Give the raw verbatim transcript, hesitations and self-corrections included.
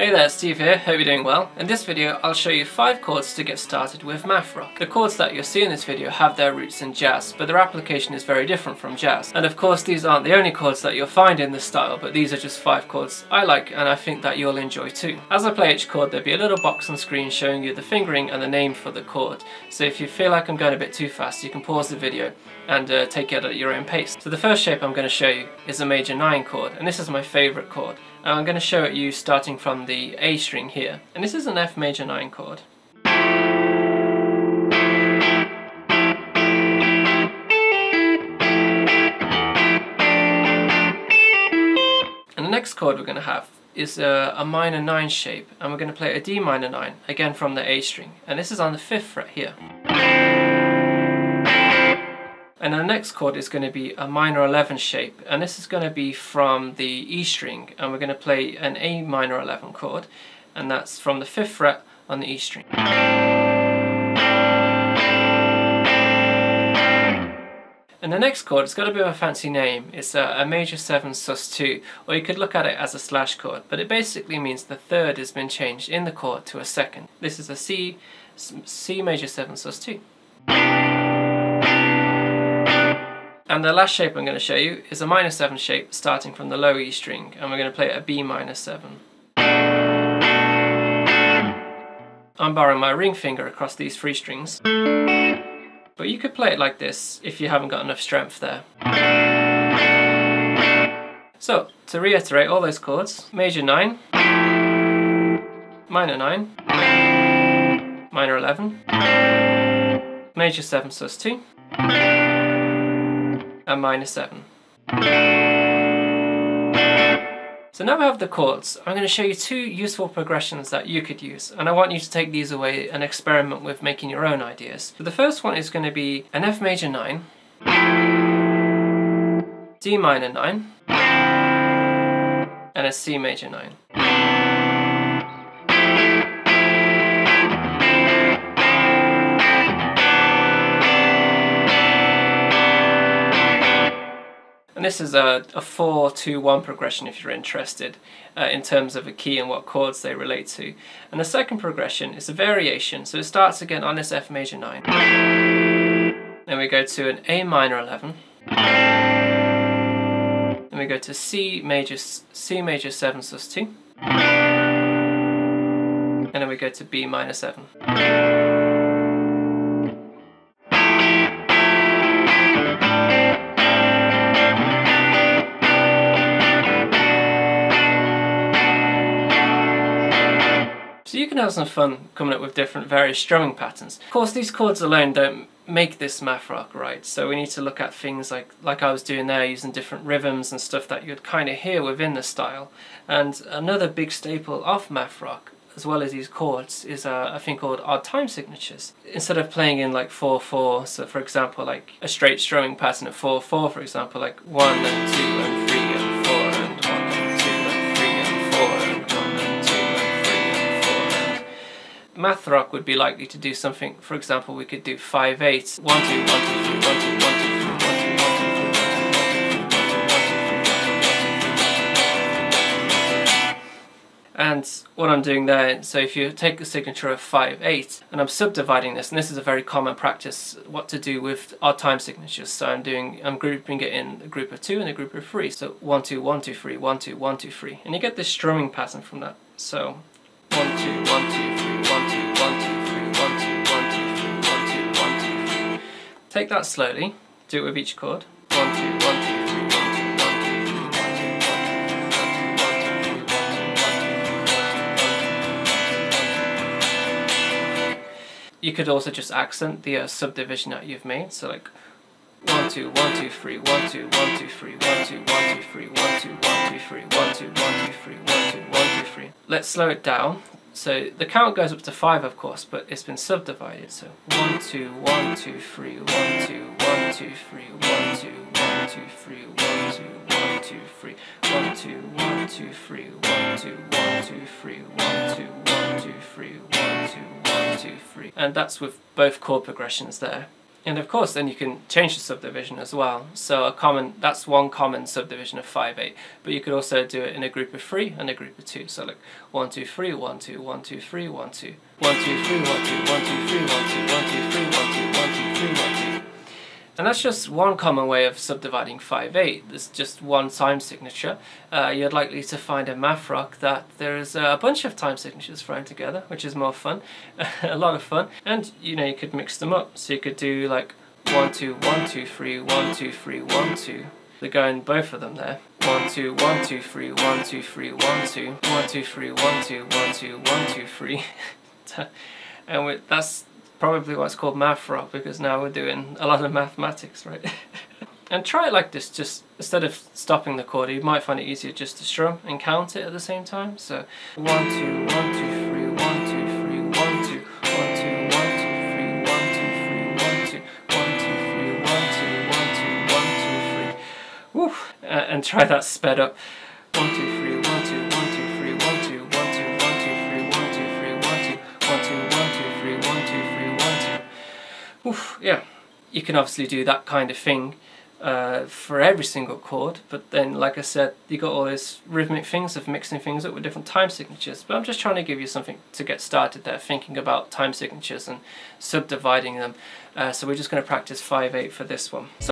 Hey there, Steve here, hope you're doing well. In this video I'll show you five chords to get started with math rock. The chords that you'll see in this video have their roots in jazz, but their application is very different from jazz. And of course these aren't the only chords that you'll find in this style, but these are just five chords I like and I think that you'll enjoy too. As I play each chord there'll be a little box on screen showing you the fingering and the name for the chord, so if you feel like I'm going a bit too fast you can pause the video and uh, take it at your own pace. So the first shape I'm going to show you is a major nine chord, and this is my favourite chord. And I'm going to show it you starting from the A string here, and this is an F major nine chord. And the next chord we're going to have is a, a minor nine shape, and we're going to play a D minor nine, again from the A string, and this is on the fifth fret here. And our next chord is going to be a minor eleven shape, and this is going to be from the E string, and we're going to play an A minor eleven chord, and that's from the fifth fret on the E string. And the next chord, it's got a bit of a fancy name, it's a, a major seven sus two, or you could look at it as a slash chord, but it basically means the third has been changed in the chord to a second. This is a C, C major seven sus two. And the last shape I'm going to show you is a minor seven shape starting from the low E string, and we're going to play a B minor seven. I'm borrowing my ring finger across these three strings, but you could play it like this if you haven't got enough strength there. So, to reiterate all those chords, major nine, minor nine, minor eleven, major seven sus two, and minor seven. So now we have the chords, I'm going to show you two useful progressions that you could use, and I want you to take these away and experiment with making your own ideas. So the first one is going to be an F major nine, D minor nine, and a C major nine. And this is a, a four two one progression if you're interested uh, in terms of a key and what chords they relate to. And the second progression is a variation, so it starts again on this F major nine. Then we go to an A minor eleven. Then we go to C major C major seven sus two. And then we go to B minor seven. So you can have some fun coming up with different various strumming patterns. Of course these chords alone don't make this math rock, right? So we need to look at things like like I was doing there, using different rhythms and stuff that you'd kind of hear within the style. And another big staple of math rock, as well as these chords, is a, a thing called odd time signatures. Instead of playing in like four four, so for example like a straight strumming pattern of four four, for example, like one and two and three and math rock would be likely to do something. For example, we could do five eights. One two one two three one two one two three one two one two one two. And what I'm doing there, so if you take the signature of five eight, and I'm subdividing this, and this is a very common practice, what to do with odd time signatures. So I'm doing, I'm grouping it in a group of two and a group of three. So one two one two three one two one two three, and you get this strumming pattern from that. So one two one two. Take that slowly, do it with each chord. You could also just accent the uh, subdivision that you've made, so like one two one two three one two one two three one two one two three one two one two three one two one two three one two one two three. Let's slow it down. So the count goes up to five, of course, but it's been subdivided. So one two one two three one two one two three one two one two three one two one two three one two one two three one two one two three one two one two three one two one two three. And that's with both chord progressions there. And of course then you can change the subdivision as well. So a common, that's one common subdivision of five eight, but you could also do it in a group of three and a group of two. So like one two three, one two, one two three, one two, one two three, one two, one two three, one two, one two three, one two, one two three, one two. And that's just one common way of subdividing five eight. There's just one time signature. Uh, you're likely to find in MathRock that there's a bunch of time signatures thrown together, which is more fun, a lot of fun. And you know, you could mix them up. So you could do like one two one two three one two three one two. They're going both of them there. One two one two three one two three one two one two three one two one two one two three. And with, that's probably what's called MathRock, because now we're doing a lot of mathematics, right? And try it like this, just instead of stopping the chord, you might find it easier just to strum and count it at the same time. So one two one two three one two three one two one two one two three one two three one two one two three one two one two one two three. Woo! Uh, and try that sped up. One two three one two one two three one two one two one two three one two three one two one two one two three one two three. Oof, yeah, you can obviously do that kind of thing uh, for every single chord, but then, like I said, you got all these rhythmic things of mixing things up with different time signatures. But I'm just trying to give you something to get started there, thinking about time signatures and subdividing them. Uh, so we're just going to practice five eight for this one. So